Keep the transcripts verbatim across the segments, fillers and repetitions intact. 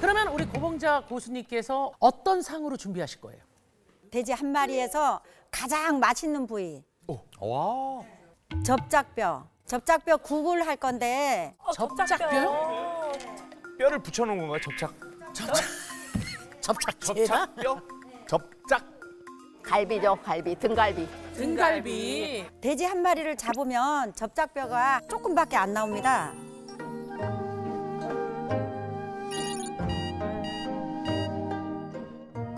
그러면 우리 고봉자 고수님께서 어떤 상으로 준비하실 거예요? 돼지 한 마리에서 가장 맛있는 부위. 오. 와. 접착뼈. 접착뼈 국을 할 건데. 어, 접착뼈요? 뼈를 붙여놓은 건가요? 접착. 접착. 접착. 접착뼈? 접착. 갈비죠, 갈비. 등갈비. 등갈비. 돼지 한 마리를 잡으면 접착뼈가 조금밖에 안 나옵니다.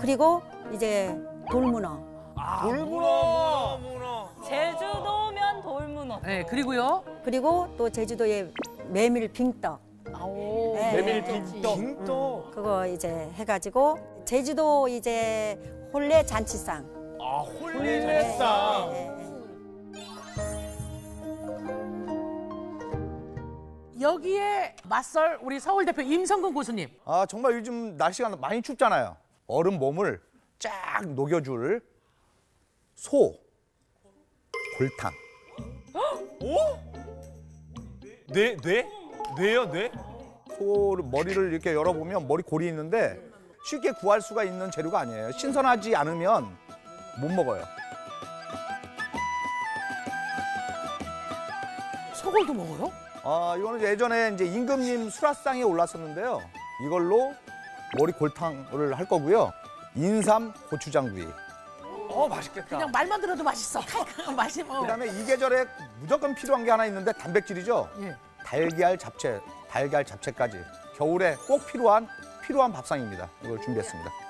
그리고 이제 돌문어. 아, 돌문어. 문어. 제주도면 돌문어. 네, 그리고요. 그리고 또 제주도의 메밀 빙떡. 아오. 네, 메밀 빙떡. 빙떡. 음, 그거 이제 해가지고 제주도 이제 홀레 잔치상. 아, 홀리 잔치상. 네, 네, 네. 여기에 맞설 우리 서울 대표 임성근 고수님. 아, 정말 요즘 날씨가 많이 춥잖아요. 얼음 몸을 쫙 녹여줄 소 골탕. 오? 뇌? 뇌? 뇌요, 뇌? 소를 머리를 이렇게 열어보면 머리 골이 있는데 쉽게 구할 수가 있는 재료가 아니에요. 신선하지 않으면 못 먹어요. 소골도 먹어요? 아, 이거는 예전에 이제 임금님 수라상에 올랐었는데요. 이걸로 머리 골탕을 할 거고요. 인삼 고추장구이. 어, 맛있겠다. 그냥 말만 들어도 맛있어. 맛있어. 그다음에 이 계절에 무조건 필요한 게 하나 있는데 단백질이죠. 예. 달걀 잡채, 달걀 잡채까지 겨울에 꼭 필요한 필요한 밥상입니다. 이걸 준비했습니다.